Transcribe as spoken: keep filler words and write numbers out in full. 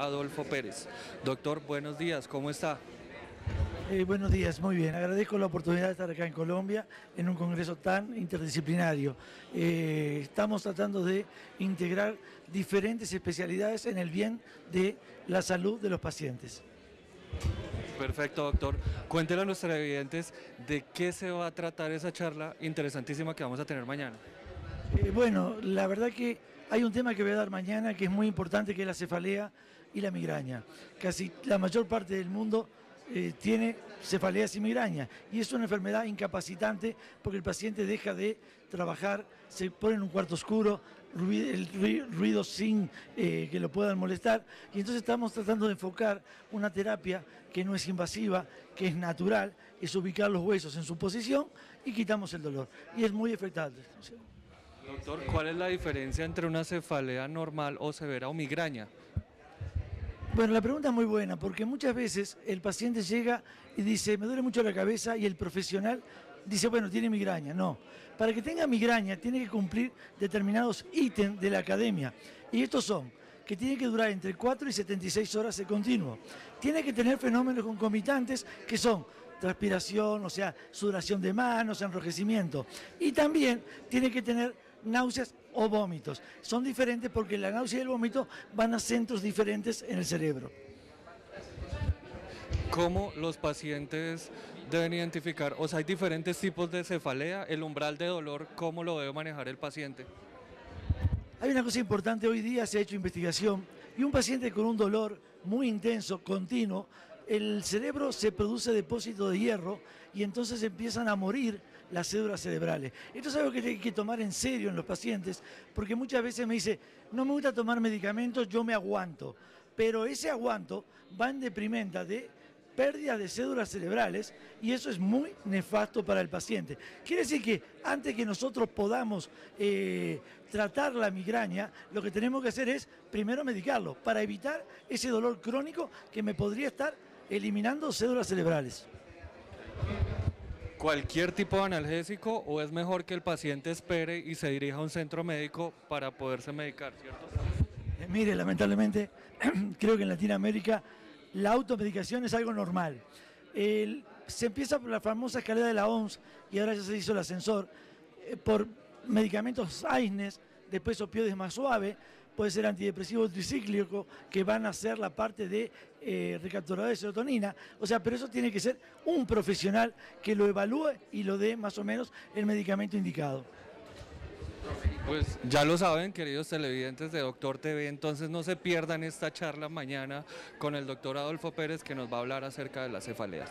Adolfo Pérez. Doctor, buenos días, ¿cómo está? Eh, buenos días, muy bien. Agradezco la oportunidad de estar acá en Colombia en un congreso tan interdisciplinario. Eh, estamos tratando de integrar diferentes especialidades en el bien de la salud de los pacientes. Perfecto, doctor. Cuéntele a los televidentes de qué se va a tratar esa charla interesantísima que vamos a tener mañana. Eh, bueno, la verdad que hay un tema que voy a dar mañana que es muy importante, que es la cefalea y la migraña. Casi la mayor parte del mundo Eh, tiene cefaleas y migraña, y es una enfermedad incapacitante porque el paciente deja de trabajar, se pone en un cuarto oscuro, ruido, el ruido sin eh, que lo puedan molestar, y entonces estamos tratando de enfocar una terapia que no es invasiva, que es natural, es ubicar los huesos en su posición y quitamos el dolor, y es muy efectable. Doctor, ¿cuál es la diferencia entre una cefalea normal o severa o migraña? Bueno, la pregunta es muy buena porque muchas veces el paciente llega y dice, me duele mucho la cabeza, y el profesional dice, bueno, tiene migraña. No, para que tenga migraña tiene que cumplir determinados ítems de la academia, y estos son, que tiene que durar entre cuatro y setenta y seis horas de continuo, tiene que tener fenómenos concomitantes que son transpiración, o sea, sudoración de manos, enrojecimiento, y también tiene que tener náuseas o vómitos. Son diferentes porque la náusea y el vómito van a centros diferentes en el cerebro. ¿Cómo los pacientes deben identificar? O sea, hay diferentes tipos de cefalea, el umbral de dolor, ¿cómo lo debe manejar el paciente? Hay una cosa importante, hoy día se ha hecho investigación y un paciente con un dolor muy intenso, continuo, el cerebro se produce depósito de hierro y entonces empiezan a morir las cédulas cerebrales. Esto es algo que hay que tomar en serio en los pacientes, porque muchas veces me dice, no me gusta tomar medicamentos, yo me aguanto, pero ese aguanto va en deprimenta de pérdida de cédulas cerebrales y eso es muy nefasto para el paciente. Quiere decir que antes que nosotros podamos eh, tratar la migraña, lo que tenemos que hacer es primero medicarlo para evitar ese dolor crónico que me podría estar eliminando cédulas cerebrales. ¿Cualquier tipo de analgésico o es mejor que el paciente espere y se dirija a un centro médico para poderse medicar, cierto? Eh, mire, lamentablemente, creo que en Latinoamérica la automedicación es algo normal. El, se empieza por la famosa escalera de la O M S y ahora ya se hizo el ascensor, eh, por medicamentos AINES, después opioides más suave, puede ser antidepresivo tricíclico, que van a ser la parte de eh, recapturador de serotonina, o sea, pero eso tiene que ser un profesional que lo evalúe y lo dé más o menos el medicamento indicado. Pues ya lo saben, queridos televidentes de Doctor T V, entonces no se pierdan esta charla mañana con el doctor Adolfo Pérez, que nos va a hablar acerca de las cefaleas.